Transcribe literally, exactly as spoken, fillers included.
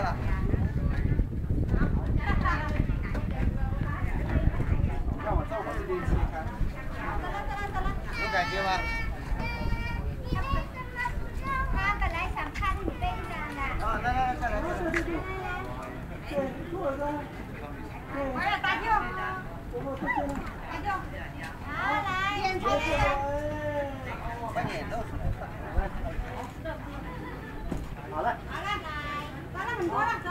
㗎啦。让我到我这边试一看，有感觉吗？ 好了，好了，完了，很多了。